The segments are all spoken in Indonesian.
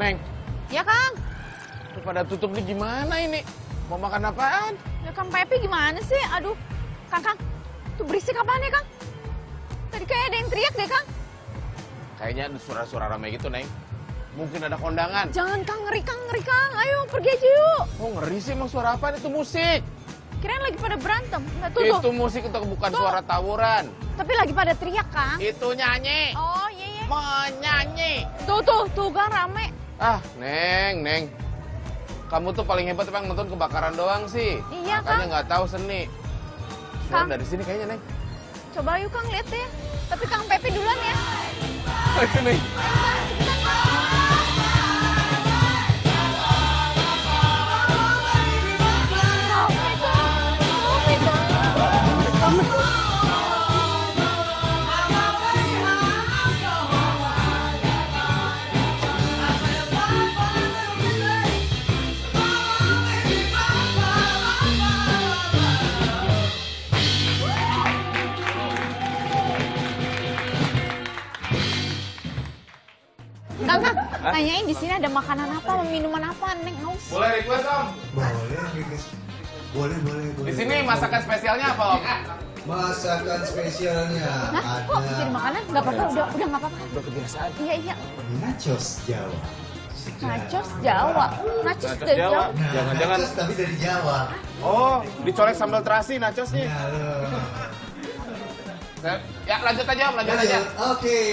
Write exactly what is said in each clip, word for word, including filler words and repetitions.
Neng. Ya, Kang? Terus pada tutup nih gimana ini? Mau makan apaan? Ya, Kang Pepe gimana sih? Aduh, Kang, Kang. Itu berisik apaan ya, Kang? Tadi kayak ada yang teriak deh, Kang. Kayaknya ada suara-suara ramai gitu, Neng. Mungkin ada kondangan. Jangan, Kang. Ngeri, Kang. Ngeri, Kang. Ayo, pergi aja yuk. Oh, ngeri sih emang suara apaan? Itu musik. Kirain lagi pada berantem. Nggak, tuh, itu tuh. Musik untuk bukan tuh. Suara tawuran. Tapi lagi pada teriak, Kang. Itu nyanyi. Oh, iya, iya. Menyanyi. Tuh, tuh. Tuh, Kang, rame. Ah, Neng, Neng. Kamu tuh paling hebat emang nonton kebakaran doang sih. Iya, Makanya Kang. Makanya nggak tahu seni. Suara Kang. Dari sini kayaknya, Neng. Coba yuk, Kang, lihat deh. Tapi Kang Pepe duluan ya. Ayo, Neng. Tanyain di sini ada makanan apa, minuman apa, Neng haus. Boleh request, Om? Boleh, request. Boleh, boleh, boleh. Di sini masakan spesialnya apa, Om? Masakan spesialnya nah, ada. Kok jadi makanan? Enggak apa-apa, udah udah enggak apa-apa. Udah kebiasaan. Iya, iya. Nachos Jawa. Nachos Jawa. Nachos dari Jawa. Jangan-jangan nah, tapi dari Jawa. Oh, dicorek sambal terasi nachosnya. Nah, ya, lanjut aja, Om, lanjut, lanjut aja. Oke. Okay.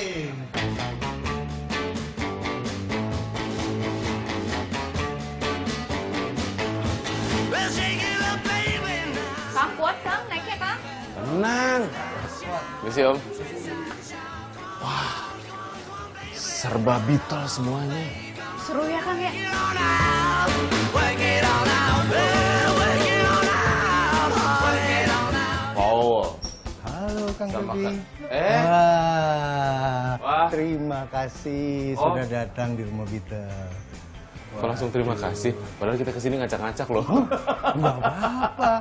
Kang, kuat, Kang. Naiknya, Kang. Tenang. Misi, Om. Wah, serba Beatles semuanya. Seru ya, Kang, ya? Wow. Halo, Kang Budi. Eh. Wah. Wah, terima kasih oh. sudah datang di rumah Beatles. Kok langsung terima kasih? Padahal kita kesini ngacak-ngacak loh. Oh, nggak apa-apa.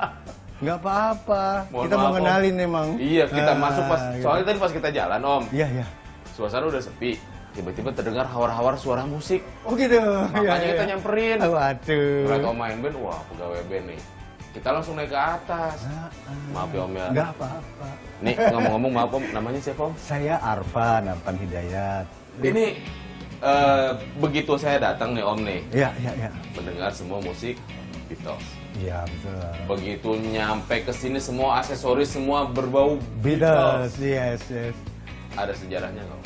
Nggak apa-apa. Kita mau kenalin memang. Iya, kita ah, masuk pas. Soalnya iya. tadi pas kita jalan, Om. Iya, iya. Suasana udah sepi. Tiba-tiba terdengar hawar-hawar suara musik. Oh gitu. Makanya iya, kita iya. nyamperin. Waduh. Berat Om main band, wah pegawai band nih. Kita langsung naik ke atas. Nah, maaf ya, Om ya. Nggak apa-apa. Nih, ngomong-ngomong maaf, Om. Namanya siapa, Om? Saya Arfan Nampan Hidayat. Ini... Uh, begitu saya datang nih, Om nih. Iya, iya, iya. Mendengar semua musik Beatles. Iya, betul. Begitu nyampe ke sini semua aksesoris semua berbau Beatles. Beatles. Yes, yes. Ada sejarahnya nggak, Om?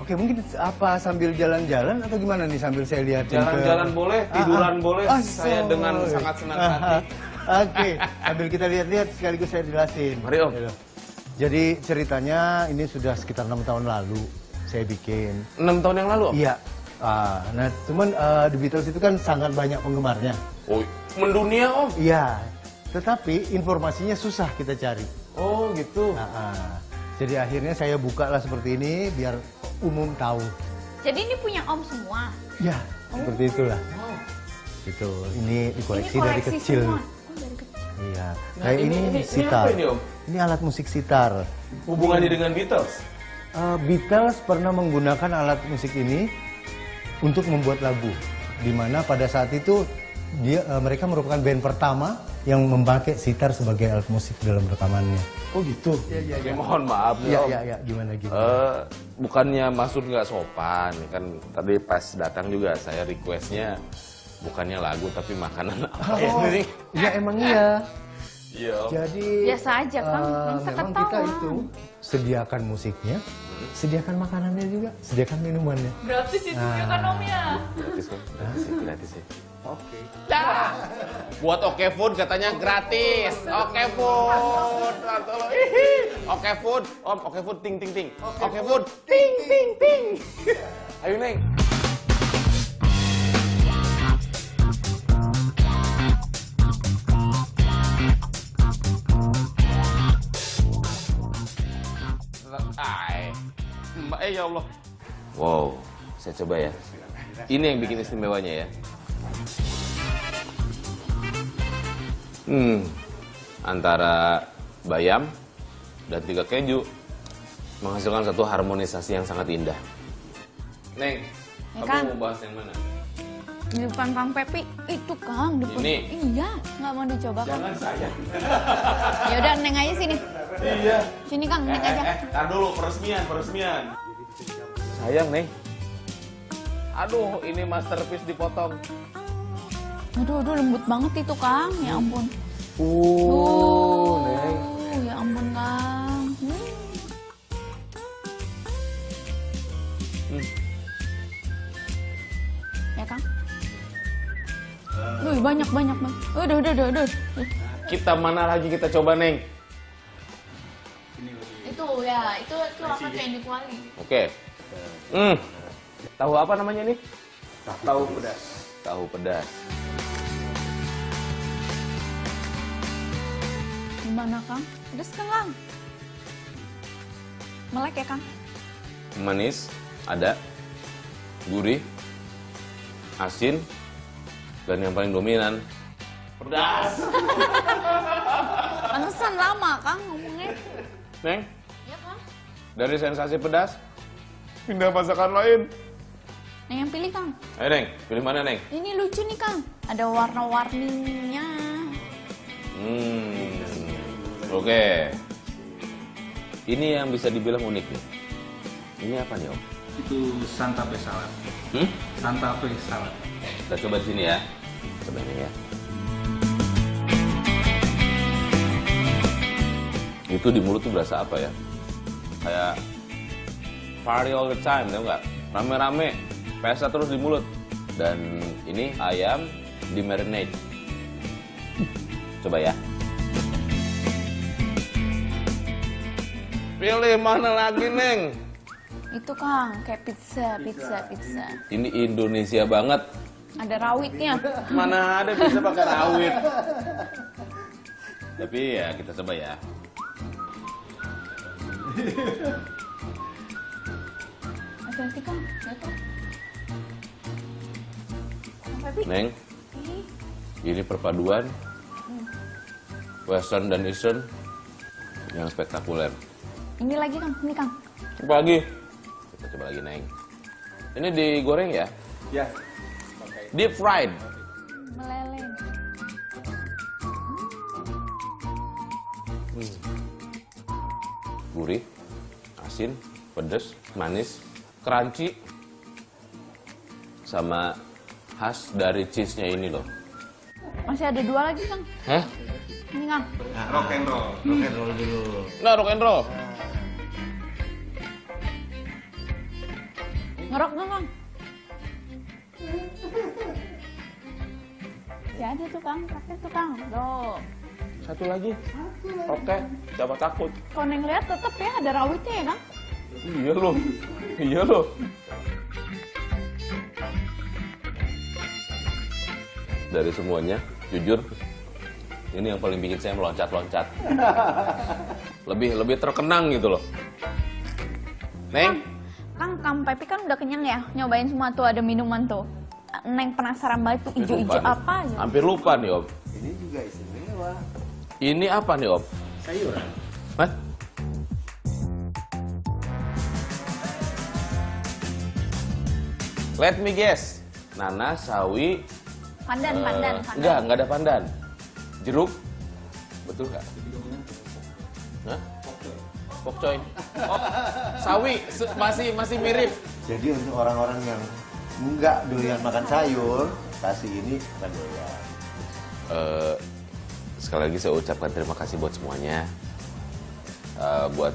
Oke, mungkin apa sambil jalan-jalan atau gimana nih sambil saya lihat? Jalan-jalan boleh, tiduran ah, boleh. Ah, saya so. dengan sangat senang hati. Oke, sambil kita lihat-lihat sekaligus saya jelasin. Mari, Om. Jadi ceritanya ini sudah sekitar enam tahun lalu. Saya bikin enam tahun yang lalu, Om? Iya. Ah, nah, cuman uh, The Beatles itu kan sangat banyak penggemarnya. Oh, mendunia, Om? Iya. Tetapi informasinya susah kita cari. Oh, gitu. Nah, uh, jadi akhirnya saya buka lah seperti ini biar umum tahu. Jadi ini punya Om semua? Iya, oh. seperti itulah. Oh. Gitu. Ini dikoleksi ini dari kecil. Semua. Oh, dari kecil. Iya. Nah, nah, ini, ini sitar. Ini, ini, ini alat musik sitar. Hubungannya ini. dengan Beatles? Uh, Beatles pernah menggunakan alat musik ini untuk membuat lagu, di mana pada saat itu dia, uh, mereka merupakan band pertama yang memakai sitar sebagai alat musik dalam rekamannya. Oh gitu. Ya, ya, ya. Ya mohon maaf ya. Om. Ya, ya, gimana gitu? Uh, bukannya maksud nggak sopan, kan tadi pas datang juga saya requestnya bukannya lagu tapi makanan. Oh, ya, oh. ya emang iya. Yo. Jadi biasa aja, Kang. Uh, memang kita itu sediakan musiknya, sediakan makanannya juga, sediakan minumannya. Gratis itu nah. ya kan, Om ya? Gratis, Om. Gratis, gratis ya. Oke. Dah. Buat Oke Food katanya gratis. Oke Food. Oke Food. Om, Oke Food ting ting ting. Oke Food ting ting ting. Ayo, Neng. Eh ya Allah. Wow, saya coba ya. Ini yang bikin istimewanya ya. Hmm, antara bayam dan tiga keju menghasilkan satu harmonisasi yang sangat indah. Neng, Ya, kamu mau bahas yang mana? Di depan Kang Pepi itu Kang, depan iya nggak mau dicoba Kang. Jangan saya. Ya udah neng aja sini. Iya. Sini Kang, neng eh, aja. Eh, tar dulu peresmian, peresmian. Sayang nih. Aduh, ini masterpiece dipotong. Aduh, aduh lembut banget itu Kang, ya ampun. Uh, uh neng. Ya ampun Kang. Hmm. Ya Kang. Duh, banyak banyak banget. Udah udah udah udah. Kita mana lagi kita coba neng? Itu ya itu itu apa tuh yang dikuali? Oke. Hmm. Tahu apa namanya nih? Tahu pedas. Tahu pedas. Gimana Kang? Pedas kan Kang? Melek ya Kang? Manis, ada, gurih, asin. Dan yang paling dominan, pedas. Pantesan lama Kang ngomongnya. Neng? Iya Kang. Dari sensasi pedas, pindah masakan lain. Neng yang pilih Kang. Ayo Neng, pilih mana Neng? Ini lucu nih Kang, ada warna-warninya. Hmm, oke. Okay. Ini yang bisa dibilang unik nih. Ini apa nih Om? Itu Santa Fe Salad. Hmm? Santa Fe Salad. Kita coba di sini ya. Coba ini ya. Itu di mulut tuh berasa apa ya? Kayak party all the time, tau nggak? Rame-rame, pesta terus di mulut. Dan ini ayam di marinade. Coba ya. Pilih mana lagi, Neng? Itu Kang, kayak pizza, pizza, pizza. Ini Indonesia banget. Ada rawitnya. Mana ada pizza pakai rawit. Tapi ya kita coba ya. Hati-hati Kang, jatuh. Neng, ini perpaduan Western dan Eastern yang spektakuler. Ini lagi Kang, ini Kang. Coba lagi. Kita coba lagi Neng. Ini digoreng ya? Ya. Deep fried. Meleleh. Hmm. Gurih, asin, pedas, manis, crunchy, sama khas dari cheese-nya ini loh. Masih ada dua lagi Kang. Hah? Ini Kang. Nah, rock and roll, rock and roll dulu. Nah, rock and roll. Ngerok nggak Kang? Jadi tuh Kang, pakai tuh Kang. Loh. Satu lagi. Oke, jangan takut. Kalau Neng lihat tetep ya ada rawitnya ya Kang? Iya loh, iya loh. Dari semuanya, jujur, ini yang paling bikin saya meloncat-loncat. Lebih lebih terkenang gitu loh. Neng. Kang, Kang Pepi kan udah kenyang ya, nyobain semua tuh ada minuman tuh. Neng penasaran banget tuh ijo-ijo apa ya? Hampir lupa nih Om. Ini juga istimewa. Ini apa nih Om? Sayuran. Hah? Let me guess. Nanas, sawi. Pandan, uh, pandan, pandan. Enggak, enggak ada pandan. Jeruk. Betul nggak? Hah? Pokcoy. Oh, sawi masih masih mirip. Jadi untuk orang-orang yang nggak doyan makan sayur, kasih ini akan doyan. Uh, sekali lagi saya ucapkan terima kasih buat semuanya. Uh, buat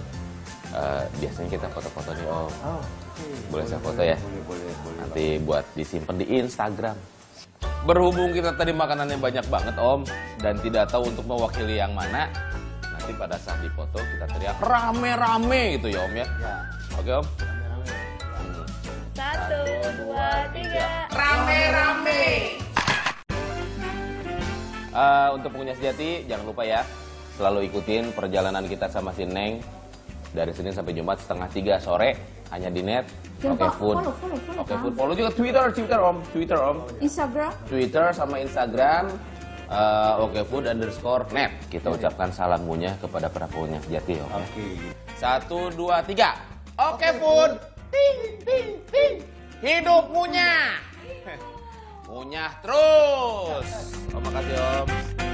uh, biasanya kita foto-foto nih Om. Oh, okay. Boleh saya foto ya? Boleh, boleh, boleh. Nanti buat disimpan di Instagram. Berhubung kita tadi makanannya banyak banget Om dan tidak tahu untuk mewakili yang mana. Nanti pada saat dipoto kita teriak rame-rame gitu ya Om ya. Ya. Oke Om. Satu, dua, tiga. Rame-rame. Uh, untuk pengunyah sejati jangan lupa ya selalu ikutin perjalanan kita sama si Neng dari Senin sampai Jumat setengah tiga sore hanya di net. Oke Food. Oke Food. Follow juga Twitter, Twitter Om, Twitter Om. Instagram. Twitter sama Instagram. Uh, Oke Food underscore net. Kita ucapkan salam ngunyah kepada para pengunyah sejati ya. Oke. Satu, dua, tiga. Oke Food. Ting, ting, ting. hidup munyah. Munyah terus. Terima kasih, Om.